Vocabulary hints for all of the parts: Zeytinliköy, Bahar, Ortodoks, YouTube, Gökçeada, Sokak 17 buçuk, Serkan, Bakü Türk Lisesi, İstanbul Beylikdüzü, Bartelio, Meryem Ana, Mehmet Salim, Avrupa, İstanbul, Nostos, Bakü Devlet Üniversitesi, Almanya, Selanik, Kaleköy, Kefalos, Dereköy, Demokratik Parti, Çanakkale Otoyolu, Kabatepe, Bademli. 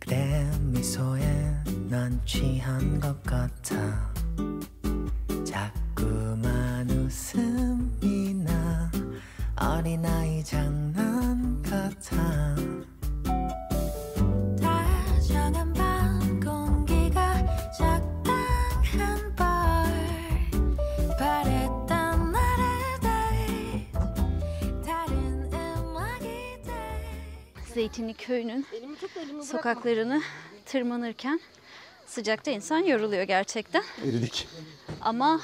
그대 미소에 난 취한 것 같아 자꾸만 웃음이 나 어린아이 장난 같아 다정한 밤 공기가 적당한 벌 바랬던 나를 다해 다른 음악이 돼 Zeytinliköy'ün sokaklarını tırmanırken sıcakta insan yoruluyor gerçekten. Eridik. Ama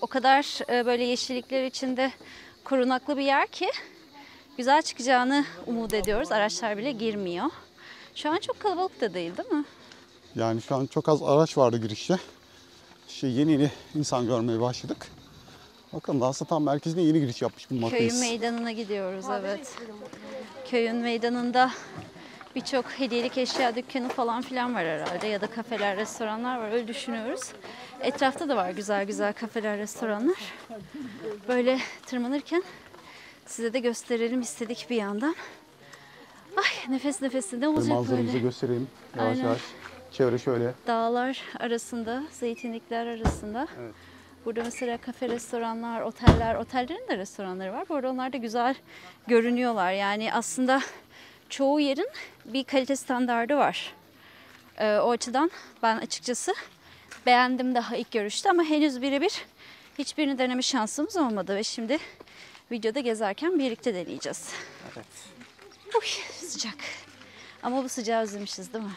o kadar böyle yeşillikler içinde korunaklı bir yer ki güzel çıkacağını umut ediyoruz. Araçlar bile girmiyor. Şu an çok kalabalık da değil, değil mi? Yani şu an çok az araç vardı girişte. Yeni insan görmeye başladık. Bakın daha tam merkezine yeni giriş yapmış bulunmaktayız. Köyün meydanına gidiyoruz, evet. Köyün meydanında birçok hediyelik eşya dükkanı falan filan var herhalde ya da kafeler, restoranlar var, öyle düşünüyoruz. Etrafta da var güzel güzel kafeler, restoranlar. Böyle tırmanırken size de gösterelim istedik bir yandan. Ay nefes nefesinde olacak böyle. Manzaramızı göstereyim yavaş aynen. Yavaş. Çevre şöyle. Dağlar arasında, zeytinlikler arasında. Evet. Burada mesela kafe, restoranlar, oteller, otellerin de restoranları var. Bu arada onlar da güzel görünüyorlar. Yani aslında çoğu yerin bir kalite standardı var. O açıdan ben açıkçası beğendim daha ilk görüşte ama henüz birebir hiçbirini deneme şansımız olmadı ve şimdi videoda gezerken birlikte deneyeceğiz. Evet. Uy, sıcak. Ama bu sıcağı özlemişiz değil mi?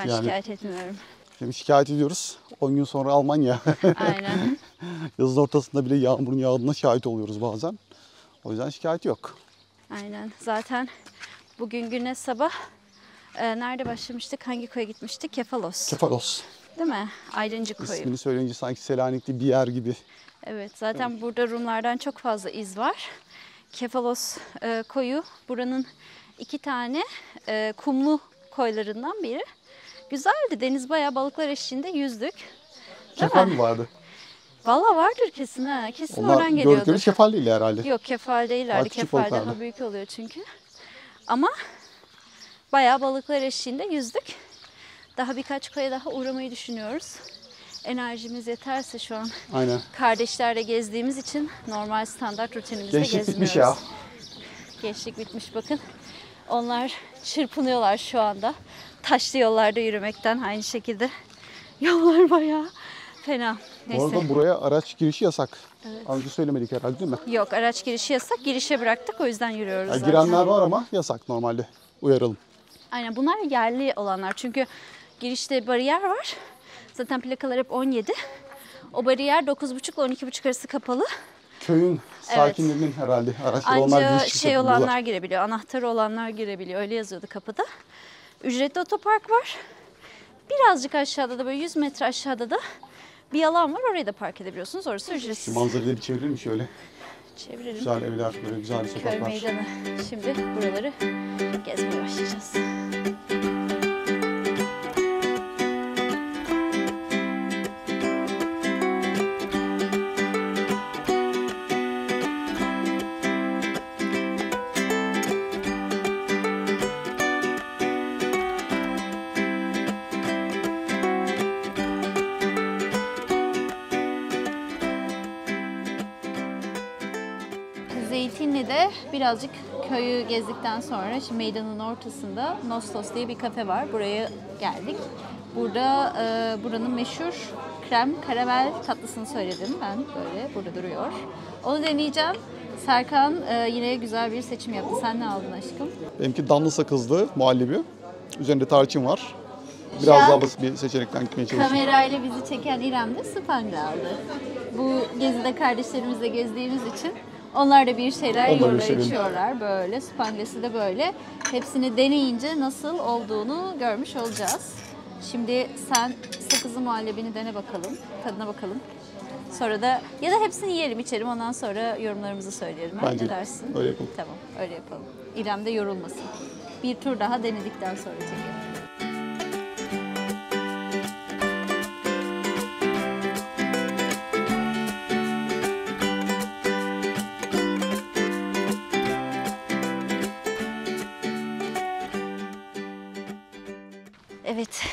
Ben yani, şikayet etmiyorum. Şimdi şikayet ediyoruz. 10 gün sonra Almanya. Aynen. Yazın ortasında bile yağmurun yağdığına şahit oluyoruz bazen. O yüzden şikayet yok. Aynen. Zaten bugün güne sabah nerede başlamıştık? Hangi koya gitmiştik? Kefalos. Kefalos. Değil mi? Ayrancı koyu. İsmini söyleyince sanki Selanik'te bir yer gibi. Evet. Zaten evet. Burada Rumlardan çok fazla iz var. Kefalos koyu buranın 2 tane kumlu koylarından biri. Güzeldi. Deniz bayağı balıklar eşliğinde yüzdük. Kefal mi vardı? Valla vardır kesin ha. Kesin onlar oradan geliyordu. Onlar gördükleri kefal değil herhalde. Yok kefal değillerdi. Kefal daha büyük oluyor çünkü. Ama bayağı balıklar eşliğinde yüzdük. Daha birkaç koya daha uğramayı düşünüyoruz. Enerjimiz yeterse şu an aynen. Kardeşlerle gezdiğimiz için normal standart rutinimizde gezmiyoruz. Gençlik bitmiş ya. Gençlik bitmiş bakın. Onlar çırpınıyorlar şu anda. Taşlı yollarda yürümekten aynı şekilde. Yollar bayağı fena. Neyse. Bu arada buraya araç girişi yasak. Evet. Az önce söylemedik herhalde değil mi? Yok araç girişi yasak. Girişe bıraktık o yüzden yürüyoruz. Ya, girenler var ama yasak normalde. Uyaralım. Aynen bunlar yerli olanlar. Çünkü girişte bariyer var. Zaten plakalar hep 17. O bariyer 9.30 ile 12.30 arası kapalı. Köyün sakinlerinin evet. Herhalde araçları olanlar giriş çıkacak. Olanlar girebiliyor. Anahtarı olanlar girebiliyor. Öyle yazıyordu kapıda. Ücretli otopark var. Birazcık aşağıda da böyle 100 metre aşağıda da bir alan var. Orayı da park edebiliyorsunuz. Orası ücretsiz. Şu manzarayı bir çevirir mi şöyle? Çevirelim. Güzel evler, böyle güzel sokaklar. Köy meydanı. Şimdi buraları gezmeye başlayacağız. Zeytinli'de birazcık köyü gezdikten sonra şimdi meydanın ortasında Nostos diye bir kafe var. Buraya geldik. Burada buranın meşhur krem karamel tatlısını söyledim ben. Böyle burada duruyor. Onu deneyeceğim. Serkan yine güzel bir seçim yaptı. Sen ne aldın aşkım? Benimki damla sakızlı muhallebi. Üzerinde tarçın var. Biraz daha basit bir seçenekten gitmeye çalışıyorum. Kamerayla bizi çeken İrem de Span'da aldı. Bu gezide kardeşlerimizle gezdiğimiz için onlar da bir şeyler içiyorlar böyle. Spangle'si de böyle. Hepsini deneyince nasıl olduğunu görmüş olacağız. Şimdi sen sakızlı muhallebini dene bakalım. Tadına bakalım. Sonra da ya da hepsini yiyelim içelim ondan sonra yorumlarımızı söyleyelim. Bence ne dersin? Öyle yapalım. Tamam öyle yapalım. İrem de yorulmasın. Bir tur daha denedikten sonra çekelim. Evet,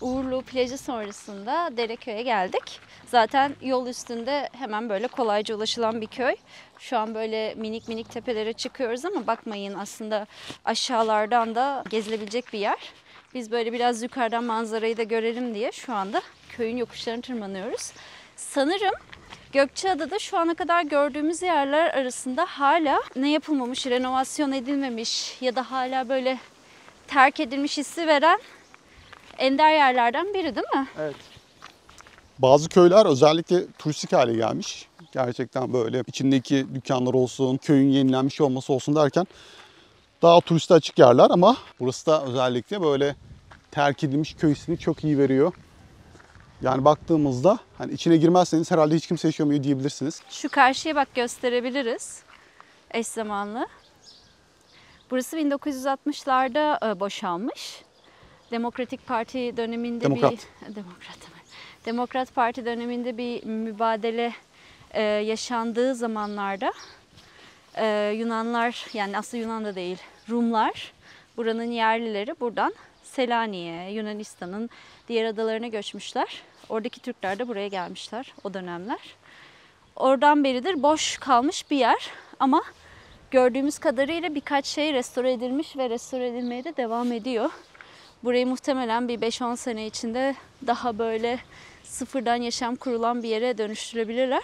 Uğurlu plajı sonrasında Dereköy'e geldik. Zaten yol üstünde hemen böyle kolayca ulaşılan bir köy. Şu an böyle minik minik tepelere çıkıyoruz ama bakmayın aslında aşağılardan da gezilebilecek bir yer. Biz böyle biraz yukarıdan manzarayı da görelim diye şu anda köyün yokuşlarını tırmanıyoruz. Sanırım Gökçeada'da şu ana kadar gördüğümüz yerler arasında hala ne yapılmamış, renovasyon edilmemiş ya da hala böyle terk edilmiş hissi veren ender yerlerden biri değil mi? Evet. Bazı köyler özellikle turistik hale gelmiş. Gerçekten böyle içindeki dükkanlar olsun, köyün yenilenmiş olması olsun derken daha turiste açık yerler ama burası da özellikle böyle terk edilmiş köy hissini çok iyi veriyor. Yani baktığımızda hani içine girmezseniz herhalde hiç kimse yaşamıyor diyebilirsiniz. Şu karşıya bak gösterebiliriz eş zamanlı. Burası 1960'larda boşalmış. Demokratik Parti döneminde Demokrat Parti döneminde bir mübadele yaşandığı zamanlarda Yunanlar, yani aslında Yunan da değil, Rumlar, buranın yerlileri buradan Selanik'e, Yunanistan'ın diğer adalarına göçmüşler. Oradaki Türkler de buraya gelmişler o dönemler. Oradan beridir boş kalmış bir yer ama gördüğümüz kadarıyla birkaç şey restore edilmiş ve restore edilmeye de devam ediyor. Burayı muhtemelen bir 5-10 sene içinde daha böyle sıfırdan yaşam kurulan bir yere dönüştürebilirler.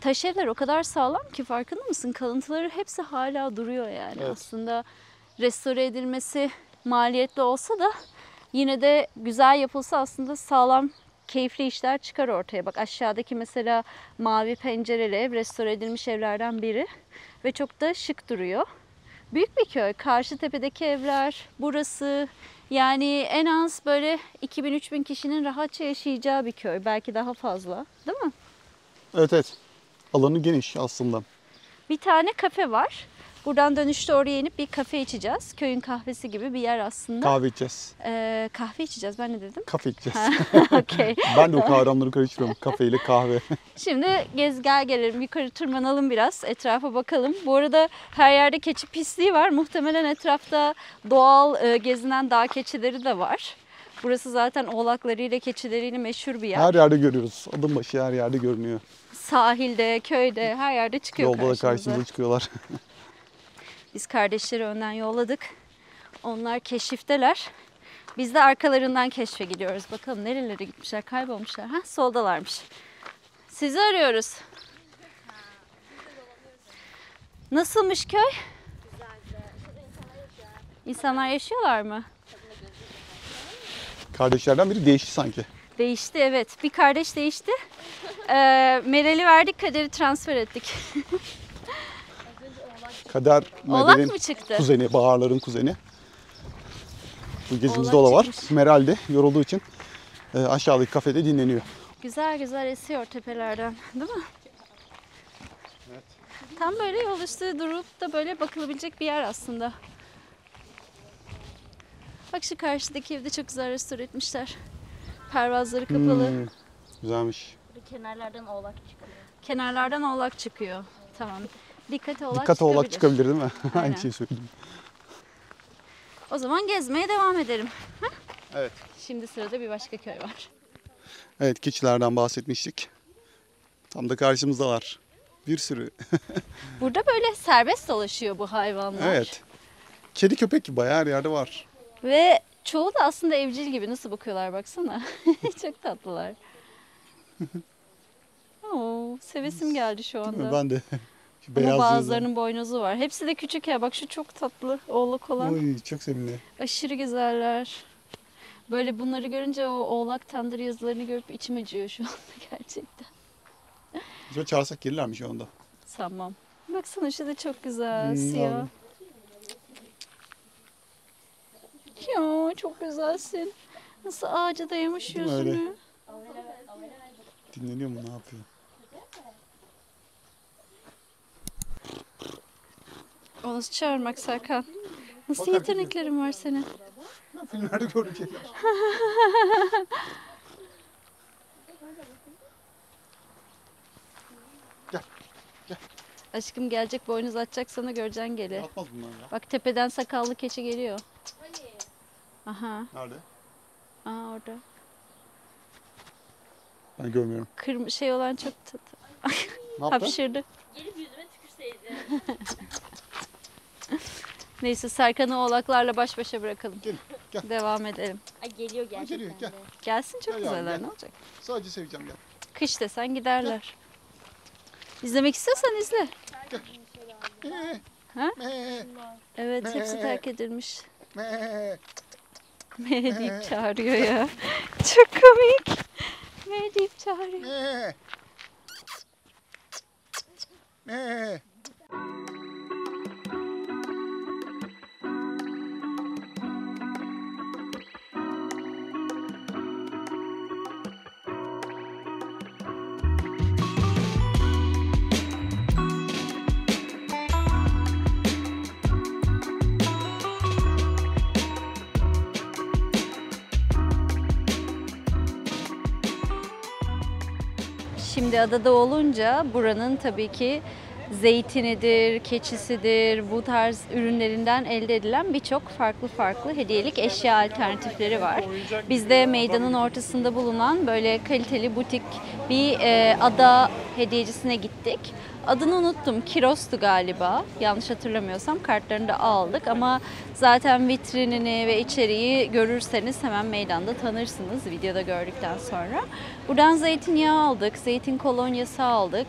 Taş evler o kadar sağlam ki farkında mısın? Kalıntıları hepsi hala duruyor yani. Evet. Aslında restore edilmesi maliyetli olsa da yine de güzel yapılsa aslında sağlam, keyifli işler çıkar ortaya. Bak aşağıdaki mesela mavi pencereli ev restore edilmiş evlerden biri ve çok da şık duruyor. Büyük bir köy. Karşı tepedeki evler, burası. Yani en az böyle 2000-3000 kişinin rahatça yaşayacağı bir köy. Belki daha fazla. Değil mi? Evet evet. Alanı geniş aslında. Bir tane kafe var. Buradan dönüşte oraya inip bir kafe içeceğiz. Köyün kahvesi gibi bir yer aslında. Kahve içeceğiz. Kahve içeceğiz. Ben ne dedim? Kafe içeceğiz. Okay. Ben de o kavramları karıştırıyorum. Kafe ile kahve. Şimdi gel gelelim. Yukarı tırmanalım biraz. Etrafa bakalım. Bu arada her yerde keçi pisliği var. Muhtemelen etrafta doğal gezinen dağ keçileri de var. Burası zaten oğlaklarıyla, keçileriyle meşhur bir yer. Her yerde görüyoruz. Adım başı her yerde görünüyor. Sahilde, köyde her yerde çıkıyor karşımıza. Yolda da karşımıza çıkıyorlar. Biz kardeşleri önden yolladık. Onlar keşifteler. Biz de arkalarından keşfe gidiyoruz. Bakalım nerelere gitmişler, kaybolmuşlar. Ha, soldalarmış. Sizi arıyoruz. Nasılmış köy? İnsanlar yaşıyorlar mı? Kardeşlerden biri değişti sanki. Değişti evet. Bir kardeş değişti. Meral'i verdik, Kader'i transfer ettik. Kader Meral'in kuzeni, Bahar'ların kuzeni. Bu gezimizde ola var. Meral de yorulduğu için aşağıdaki kafede dinleniyor. Güzel güzel esiyor tepelerden, değil mi? Evet. Tam böyle yol üstü durup da böyle bakılabilecek bir yer aslında. Bak şu karşıdaki evde çok güzel restore etmişler. Pervazları kapalı. Güzelmiş. Kenarlardan oğlak çıkıyor. Kenarlardan oğlak çıkıyor. Tamam. Dikkat oğlak çıkabilir değil mi? Aynı şeyi söyledim. O zaman gezmeye devam edelim. Ha? Evet. Şimdi sırada bir başka köy var. Evet, keçilerden bahsetmiştik. Tam da karşımızdalar. Bir sürü. Burada böyle serbest dolaşıyor bu hayvanlar. Evet. Kedi köpek gibi bayağı her yerde var. Ve çoğu da aslında evcil gibi. Nasıl bakıyorlar baksana. Çok tatlılar. Oo, sevesim geldi şu anda. Ben de. Ama bazılarının boynuzu var. Hepsi de küçük ya. Bak şu çok tatlı oğlak olan. Oy, çok sevimli. Aşırı güzeller. Böyle bunları görünce o oğlak tandır yazılarını görüp içim acıyor şu anda gerçekten. Böyle çağırsak gelirlermiş şu anda. Sanmam. Baksana şu da çok güzel. Siyah. Abi. Ya çok güzelsin. Nasıl ağaca dayamış yüzünü. Dinleniyor mu, ne yapıyor? O nasıl çağırmak Serkan? Nasıl yeteneklerin var senin? Filmlerde gördüğüm şeyler. Gel, gel. Aşkım gelecek, boynuz atacak sana, göreceksin geli. Atmaz bunlar ya. Bak tepeden sakallı keçi geliyor. Aha. Nerede? Aa orada. Ben görmüyorum. Şey olan çok ne yaptı? Hapşırdı. Gelip yüzüme tükürseydi. Neyse Serkan'ı oğlaklarla baş başa bırakalım. Gelin, gel. Devam edelim. Ay, geliyor gerçekten. Geliyor, gel. Gelsin çok güzeller, ne olacak? Sadece seveceğim gel. Kış desen giderler. Gel. İzlemek istiyorsan izle. Gel. Ha? Evet hepsi terk edilmiş. Meh deyip çağırıyor ya. Çok komik. Meh deyip çağırıyor. Meh. Şimdi adada olunca buranın tabii ki zeytinidir, keçisidir, bu tarz ürünlerinden elde edilen birçok farklı hediyelik eşya alternatifleri var. Biz de meydanın ortasında bulunan böyle kaliteli butik bir ada hediyecisine gittik. Adını unuttum, Kiros'tu galiba yanlış hatırlamıyorsam, kartlarını da aldık ama zaten vitrinini ve içeriği görürseniz hemen meydanda tanırsınız videoda gördükten sonra. Buradan zeytinyağı aldık, zeytin kolonyası aldık,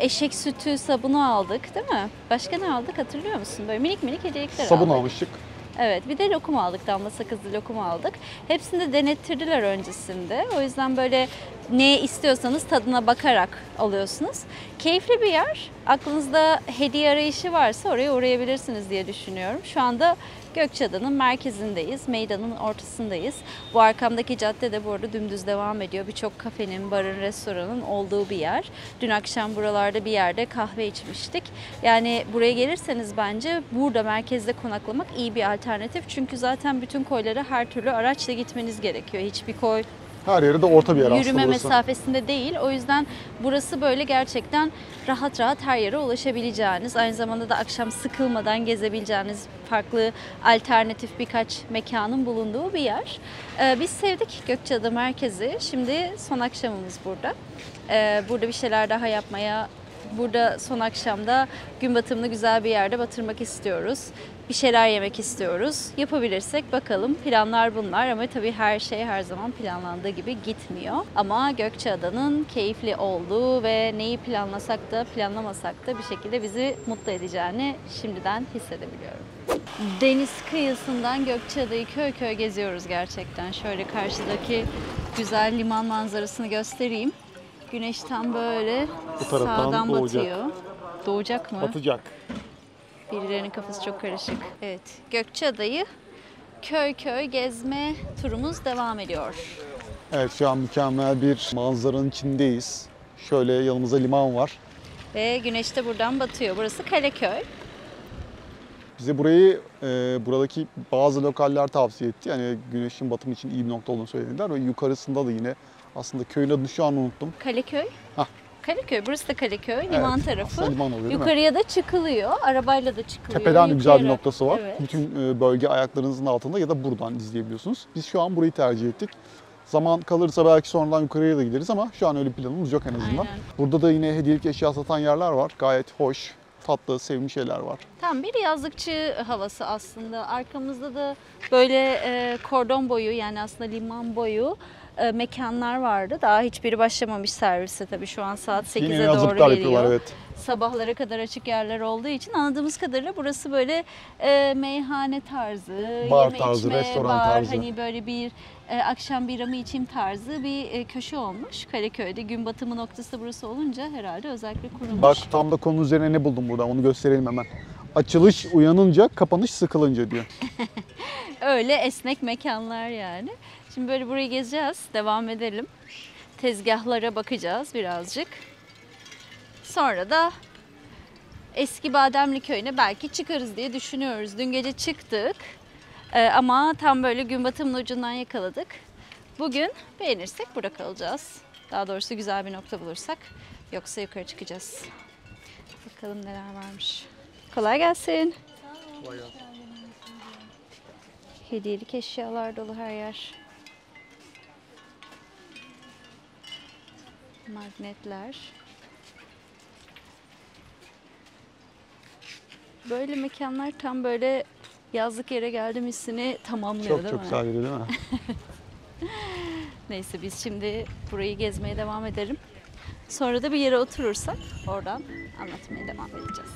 eşek sütü, sabunu aldık değil mi? Başka ne aldık hatırlıyor musun? Böyle minik hediyelikler aldık. Sabun almıştık. Evet, bir de lokum aldık, damla sakızlı lokum aldık. Hepsini de denettirdiler öncesinde. O yüzden böyle ne istiyorsanız tadına bakarak alıyorsunuz. Keyifli bir yer. Aklınızda hediye arayışı varsa oraya uğrayabilirsiniz diye düşünüyorum. Şu anda Gökçeada'nın merkezindeyiz, meydanın ortasındayız. Bu arkamdaki cadde de bu arada dümdüz devam ediyor. Birçok kafenin, barın, restoranın olduğu bir yer. Dün akşam buralarda bir yerde kahve içmiştik. Yani buraya gelirseniz bence burada merkezde konaklamak iyi bir alternatif. Çünkü zaten bütün koylara her türlü araçla gitmeniz gerekiyor. Hiçbir koy... Her yeri de orta bir yer aslında burası. Yürüme mesafesinde değil. O yüzden burası böyle gerçekten rahat her yere ulaşabileceğiniz, aynı zamanda da akşam sıkılmadan gezebileceğiniz farklı alternatif birkaç mekanın bulunduğu bir yer. Biz sevdik Gökçeada merkezi. Şimdi son akşamımız burada. Burada bir şeyler daha yapmaya, burada son akşamda gün batımını güzel bir yerde batırmak istiyoruz. Bir şeyler yemek istiyoruz. Yapabilirsek bakalım, planlar bunlar ama tabii her şey her zaman planlandığı gibi gitmiyor. Ama Gökçeada'nın keyifli olduğu ve neyi planlasak da planlamasak da bir şekilde bizi mutlu edeceğini şimdiden hissedebiliyorum. Deniz kıyısından Gökçeada'yı köy köy geziyoruz gerçekten. Şöyle karşıdaki güzel liman manzarasını göstereyim. Güneş tam böyle sağdan batıyor. Doğacak mı? Batacak. Birilerinin kafası çok karışık. Evet, Gökçeada'yı köy köy gezme turumuz devam ediyor. Evet, şu an mükemmel bir manzaranın içindeyiz. Şöyle yanımızda liman var. Ve güneş de buradan batıyor. Burası Kaleköy. Bize burayı buradaki bazı lokaller tavsiye etti. Yani güneşin batımı için iyi bir nokta olduğunu söylediler. Ve yukarısında da yine aslında köyün adını şu an unuttum. Kaleköy. Hah. Kaleköy, burası da Kaleköy, liman evet, tarafı. Liman oluyor, yukarıya da çıkılıyor, arabayla da çıkılıyor. Tepeden de güzel bir noktası var. Evet. Bütün bölge ayaklarınızın altında ya da buradan izleyebiliyorsunuz. Biz şu an burayı tercih ettik. Zaman kalırsa belki sonradan yukarıya da gideriz ama şu an öyle planımız yok en azından. Aynen. Burada da yine hediyelik eşya satan yerler var. Gayet hoş, tatlı, sevimli şeyler var. Tam bir yazlıkçı havası aslında. Arkamızda da böyle kordon boyu, yani aslında liman boyu mekanlar vardı. Daha hiçbiri başlamamış servise tabii. Şu an saat 8'e doğru geliyor. Evet. Sabahlara kadar açık yerler olduğu için anladığımız kadarıyla burası böyle meyhane tarzı, bar yeme tarzı, içme, restoran bar tarzı. Hani böyle bir akşam biramı içeyim tarzı bir köşe olmuş. Kaleköy'de gün batımı noktası burası olunca herhalde özellikle kurulmuş. Bak tam da konu üzerine ne buldum burada, onu gösterelim hemen. Açılış uyanınca, kapanış sıkılınca diyor. Öyle esnek mekanlar yani. Şimdi böyle burayı gezeceğiz, devam edelim. Tezgahlara bakacağız birazcık. Sonra da eski Bademli köyüne belki çıkarız diye düşünüyoruz. Dün gece çıktık ama tam böyle gün batımının ucundan yakaladık. Bugün beğenirsek burada kalacağız. Daha doğrusu güzel bir nokta bulursak, yoksa yukarı çıkacağız. Bakalım neler varmış. Kolay gelsin. Kolay gelsin. Hediyelik eşyalar dolu her yer. magnetler. Böyle mekanlar tam böyle yazlık yere geldim hissini tamamlıyor, çok, değil mi? Çok sağ geliyor, değil mi? Neyse biz şimdi burayı gezmeye devam edelim. Sonra da bir yere oturursak oradan anlatmaya devam edeceğiz.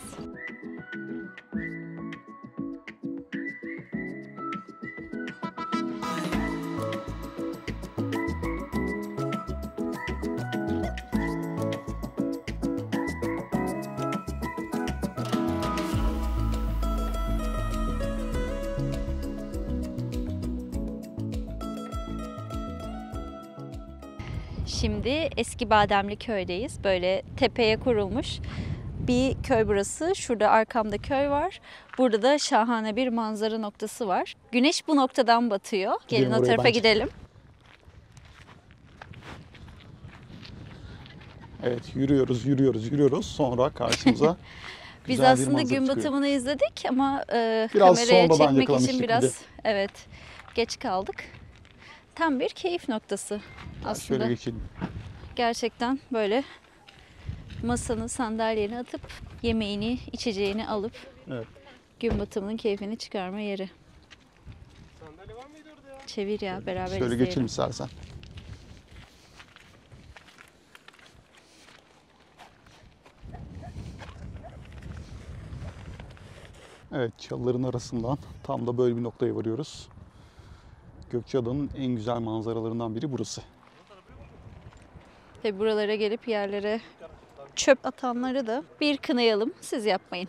Şimdi eski Bademli köydeyiz. Böyle tepeye kurulmuş bir köy burası. Şurada arkamda köy var. Burada da şahane bir manzara noktası var. Güneş bu noktadan batıyor. Gelin o tarafa gidelim. Evet, yürüyoruz. Sonra karşımıza biz aslında gün batımını izledik ama kameraya çekmek için biraz geç kaldık. Tam bir keyif noktası aslında. Şöyle geçelim. Gerçekten böyle masanı, sandalyeni atıp yemeğini, içeceğini alıp gün batımının keyfini çıkarma yeri. Sandalye var mıydı orada ya? Çevir ya, beraber şöyle izleyelim. Şöyle geçelim Serkan. Evet, çalıların arasından tam da böyle bir noktaya varıyoruz. Gökçeada'nın en güzel manzaralarından biri burası. Tabii buralara gelip yerlere çöp atanları da bir kınayalım. Siz yapmayın.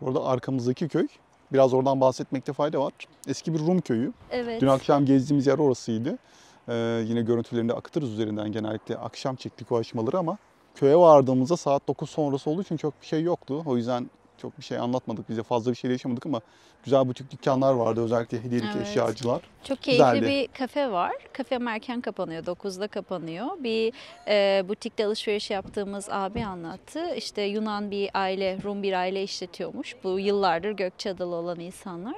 Bu arada arkamızdaki köy, biraz oradan bahsetmekte fayda var. Eski bir Rum köyü. Evet. Dün akşam gezdiğimiz yer orasıydı. Yine görüntülerinde akıtırız üzerinden, genellikle akşam çektik o aşmaları ama köye vardığımızda saat 9 sonrası olduğu için çok bir şey yoktu. O yüzden çok bir şey anlatmadık, bize fazla bir şey yaşamadık ama güzel butik dükkanlar vardı, özellikle hediyelik eşyacılar. Çok keyifli bir kafe var. Kafem erken kapanıyor, 9'da kapanıyor. Bir butikte alışveriş yaptığımız abi anlattı. İşte Yunan bir aile, Rum bir aile işletiyormuş. Bu yıllardır Gökçeadalı olan insanlar.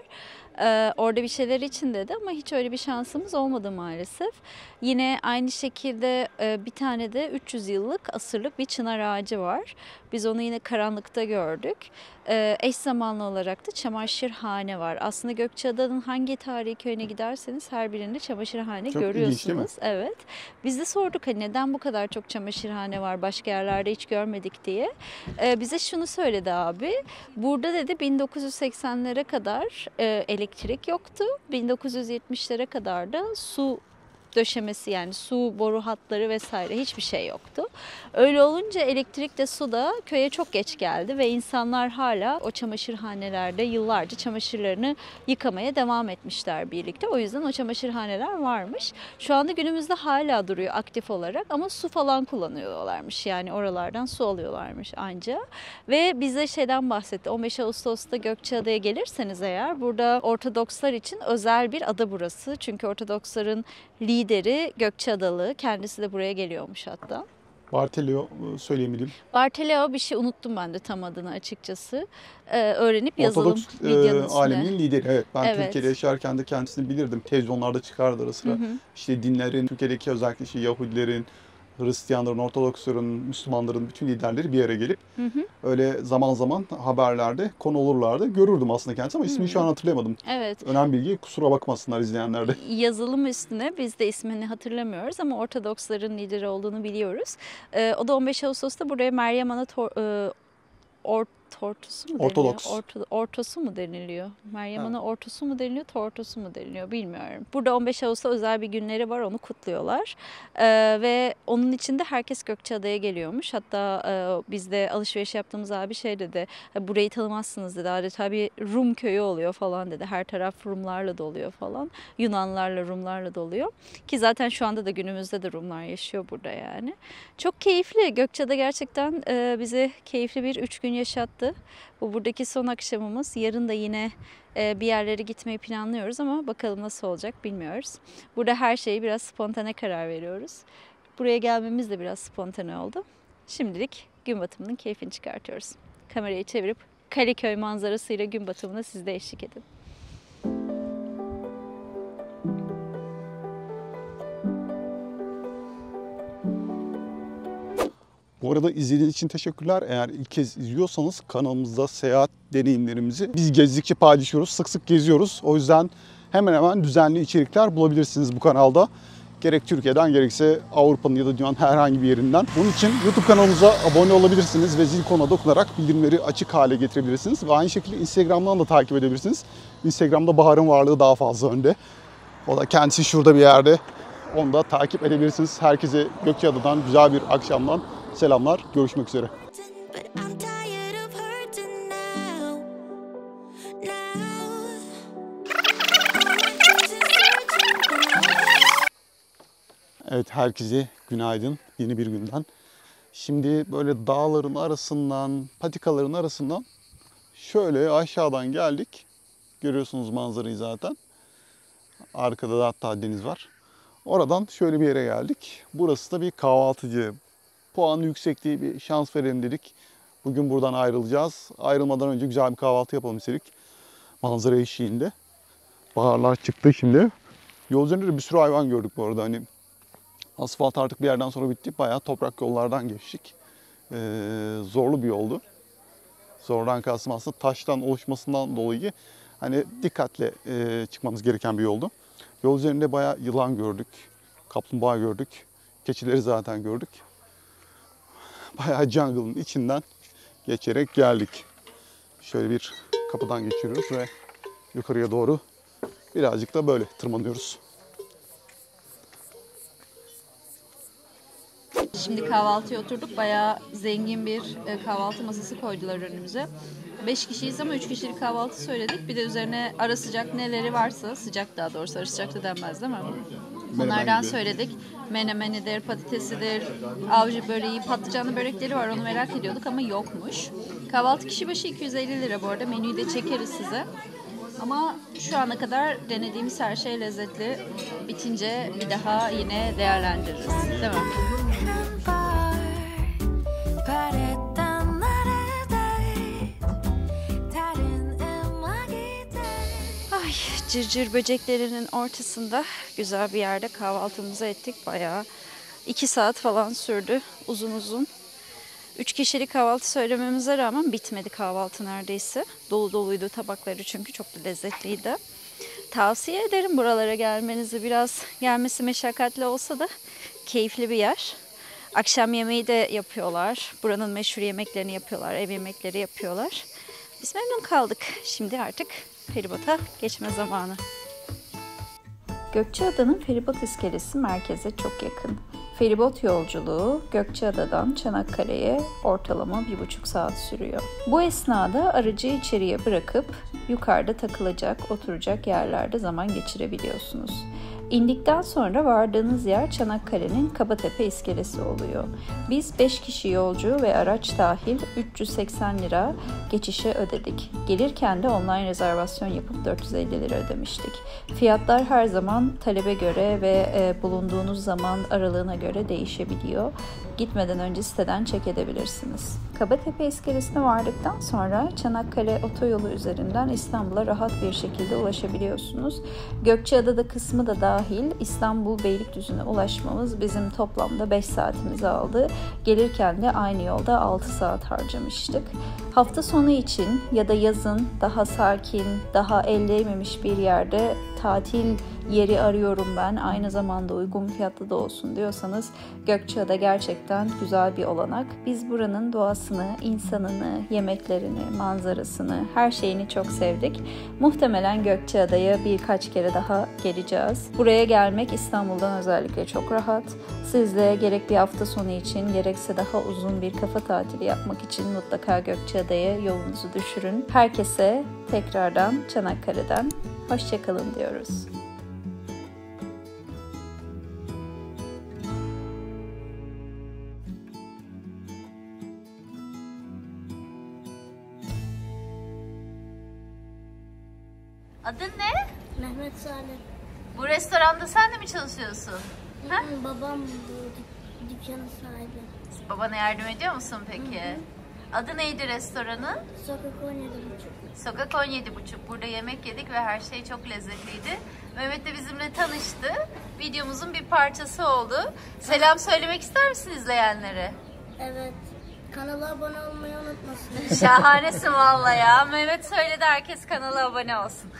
Orada bir şeyler için dedi ama hiç öyle bir şansımız olmadı maalesef. Yine aynı şekilde bir tane de 300 yıllık asırlık bir çınar ağacı var. Biz onu yine karanlıkta gördük. Eş zamanlı olarak da çamaşırhane var. Aslında Gökçeada'nın hangi tarihi köyüne giderseniz her birinde çamaşırhane çok görüyorsunuz. Çok ilginç değil mi? Evet. Biz de sorduk hani neden bu kadar çok çamaşırhane var, başka yerlerde hiç görmedik diye. Bize şunu söyledi abi. Burada dedi 1980'lere kadar elektrik yoktu. 1970'lere kadar da su döşemesi, yani su boru hatları vesaire hiçbir şey yoktu. Öyle olunca elektrik de su da köye çok geç geldi ve insanlar hala o çamaşırhanelerde yıllarca çamaşırlarını yıkamaya devam etmişler birlikte. O yüzden o çamaşırhaneler varmış. Şu anda günümüzde hala duruyor aktif olarak ama su falan kullanıyorlarmış. Yani oralardan su alıyorlarmış anca. Ve bize şeyden bahsetti. 15 Ağustos'ta Gökçeada'ya gelirseniz eğer, burada Ortodokslar için özel bir ada burası. Çünkü Ortodoksların lideri Gökçeadalı. Kendisi de buraya geliyormuş hatta. Bartelio söyleyemedim. Bartelio bir şey unuttum ben de tam adını açıkçası. Öğrenip yazalım videonun üstüne. Alemin lideri. Evet, ben Türkiye'de yaşarken de kendisini bilirdim. Televizyonlarda çıkardı ara sıra. İşte dinlerin, Türkiye'deki özellikle işte Yahudilerin, Hristiyanların, Ortodoksların, Müslümanların bütün liderleri bir yere gelip öyle zaman zaman haberlerde konu olurlardı. Görürdüm aslında kendisi ama ismini şu an hatırlayamadım. Evet. Önemli bilgi, kusura bakmasınlar izleyenler de. Yazılım üstüne biz de ismini hatırlamıyoruz ama Ortodoksların lideri olduğunu biliyoruz. O da 15 Ağustos'ta buraya Meryem Ana Ortosu mu deniliyor? Meryem Ana ortosu mu deniliyor, tortosu mu deniliyor bilmiyorum. Burada 15 Ağustos'ta özel bir günleri var, onu kutluyorlar. Ve onun için de herkes Gökçeada'ya geliyormuş. Hatta biz de alışveriş yaptığımız abi şey dedi, burayı tanımazsınız dedi. Adeta bir Rum köyü oluyor falan dedi. Her taraf Rumlarla doluyor falan. Yunanlarla, Rumlarla doluyor. Ki zaten şu anda da günümüzde de Rumlar yaşıyor burada yani. Çok keyifli. Gökçeada gerçekten bize keyifli bir 3 gün yaşattı. Bu buradaki son akşamımız. Yarın da yine bir yerlere gitmeyi planlıyoruz ama bakalım nasıl olacak bilmiyoruz. Burada her şeyi biraz spontane karar veriyoruz. Buraya gelmemiz de biraz spontane oldu. Şimdilik gün batımının keyfini çıkartıyoruz. Kamerayı çevirip Kaleköy manzarasıyla gün batımına siz de eşlik edin. Bu arada izlediğiniz için teşekkürler. Eğer ilk kez izliyorsanız kanalımızda seyahat deneyimlerimizi biz gezdikçe paylaşıyoruz. Sık sık geziyoruz. O yüzden hemen hemen düzenli içerikler bulabilirsiniz bu kanalda. Gerek Türkiye'den gerekse Avrupa'nın ya da dünyanın herhangi bir yerinden. Bunun için YouTube kanalımıza abone olabilirsiniz ve zil konuna dokunarak bildirimleri açık hale getirebilirsiniz. Ve aynı şekilde Instagram'dan da takip edebilirsiniz. Instagram'da Bahar'ın varlığı daha fazla önde. O da kendisi şurada bir yerde. Onu da takip edebilirsiniz. Herkese Gökçeada'dan güzel bir akşamdan selamlar. Görüşmek üzere. Evet, herkese günaydın yeni bir günden. Şimdi böyle dağların arasından, patikaların arasından şöyle aşağıdan geldik. Görüyorsunuz manzarayı zaten. Arkada da hatta deniz var. Oradan şöyle bir yere geldik. Burası da bir kahvaltıcı. Puanı yüksek diye bir şans verelim dedik. Bugün buradan ayrılacağız. Ayrılmadan önce güzel bir kahvaltı yapalım istedik. Manzara eşiğinde. Baharlar çıktı şimdi. Yol üzerinde bir sürü hayvan gördük bu arada. Hani asfalt artık bir yerden sonra bitti. Bayağı toprak yollardan geçtik. Zorlu bir yoldu. Zordan kastım aslında taştan oluşmasından dolayı hani dikkatle çıkmamız gereken bir yoldu. Yol üzerinde bayağı yılan gördük. Kaplumbağa gördük. Keçileri zaten gördük. Bayağı jungle'ın içinden geçerek geldik. Şöyle bir kapıdan geçiyoruz ve yukarıya doğru birazcık da böyle tırmanıyoruz. Şimdi kahvaltıya oturduk. Bayağı zengin bir kahvaltı masası koydular önümüze. 5 kişiyiz ama 3 kişilik kahvaltı söyledik. Bir de üzerine ara sıcak neleri varsa, sıcak daha doğrusu, ara sıcak da denmez değil mi? Bunlardan söyledik. Menemenidir, patatesidir, avcı böreği, patlıcanlı börekleri var. Onu merak ediyorduk ama yokmuş. Kahvaltı kişi başı 250 lira bu arada. Menüyü de çekeriz size. Ama şu ana kadar denediğimiz her şey lezzetli. Bitince bir daha yine değerlendiririz. Değil mi? Cırcır böceklerinin ortasında güzel bir yerde kahvaltımızı ettik. Bayağı 2 saat falan sürdü, uzun uzun. 3 kişilik kahvaltı söylememize rağmen bitmedi kahvaltı neredeyse. Dolu doluydu tabakları çünkü çok da lezzetliydi. Tavsiye ederim buralara gelmenizi. Biraz gelmesi meşakkatli olsa da keyifli bir yer. Akşam yemeği de yapıyorlar. Buranın meşhur yemeklerini yapıyorlar, ev yemekleri yapıyorlar. Biz memnun kaldık. Şimdi artık feribota geçme zamanı. Gökçeada'nın feribot iskelesi merkeze çok yakın. Feribot yolculuğu Gökçeada'dan Çanakkale'ye ortalama 1,5 saat sürüyor. Bu esnada aracı içeriye bırakıp yukarıda takılacak, oturacak yerlerde zaman geçirebiliyorsunuz. İndikten sonra vardığınız yer Çanakkale'nin Kabatepe iskelesi oluyor. Biz 5 kişi yolcu ve araç dahil 380 lira geçişe ödedik. Gelirken de online rezervasyon yapıp 450 lira ödemiştik. Fiyatlar her zaman talebe göre ve bulunduğunuz zaman aralığına göre değişebiliyor. Gitmeden önce siteden check edebilirsiniz. Kabatepe iskelesine vardıktan sonra Çanakkale Otoyolu üzerinden İstanbul'a rahat bir şekilde ulaşabiliyorsunuz. Gökçeada'da kısmı da dahil İstanbul Beylikdüzü'ne ulaşmamız bizim toplamda 5 saatimizi aldı. Gelirken de aynı yolda 6 saat harcamıştık. Hafta sonu için ya da yazın daha sakin, daha elleymemiş bir yerde tatil yeri arıyorum ben, aynı zamanda uygun fiyatlı da olsun diyorsanız Gökçeada gerçekten güzel bir olanak. Biz buranın doğasını, insanını, yemeklerini, manzarasını, her şeyini çok sevdik. Muhtemelen Gökçeada'ya birkaç kere daha geleceğiz. Buraya gelmek İstanbul'dan özellikle çok rahat. Siz de gerek bir hafta sonu için gerekse daha uzun bir kafa tatili yapmak için mutlaka Gökçeada'ya yolunuzu düşürün. Herkese tekrardan Çanakkale'den hoşçakalın diyoruz. Adın ne? Mehmet Salim. Bu restoranda sen de mi çalışıyorsun? Hı -hı, babam bu dükkanın sahibi. Babana yardım ediyor musun peki? Hı -hı. Adı neydi restoranın? Sokak 17 buçuk. Sokak 17 buçuk. Burada yemek yedik ve her şey çok lezzetliydi. Mehmet de bizimle tanıştı. Videomuzun bir parçası oldu. Selam söylemek ister misin izleyenlere? Evet. Kanala abone olmayı unutmasın. Şahanesin valla ya. Mehmet söyledi, herkes kanala abone olsun.